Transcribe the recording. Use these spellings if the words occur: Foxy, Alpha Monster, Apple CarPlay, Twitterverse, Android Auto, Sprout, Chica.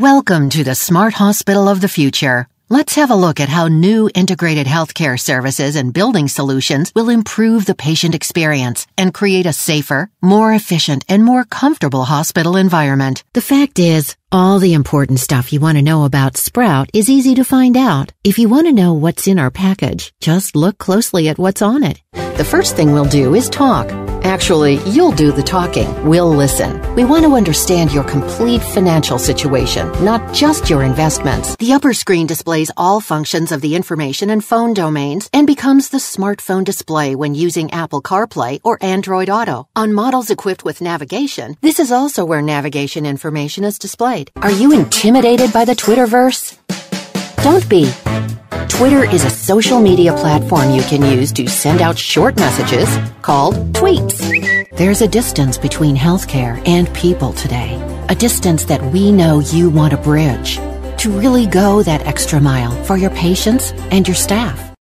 Welcome to the Smart Hospital of the Future. Let's have a look at how new integrated healthcare services and building solutions will improve the patient experience and create a safer, more efficient, and more comfortable hospital environment. The fact is, all the important stuff you want to know about Sprout is easy to find out. If you want to know what's in our package, just look closely at what's on it. The first thing we'll do is talk. Actually, you'll do the talking. We'll listen. We want to understand your complete financial situation, not just your investments. The upper screen displays all functions of the information and phone domains and becomes the smartphone display when using Apple CarPlay or Android Auto. On models equipped with navigation, this is also where navigation information is displayed. Are you intimidated by the Twitterverse? Don't be. Twitter is a social media platform you can use to send out short messages called tweets. There's a distance between healthcare and people today, a distance that we know you want to bridge to really go that extra mile for your patients and your staff.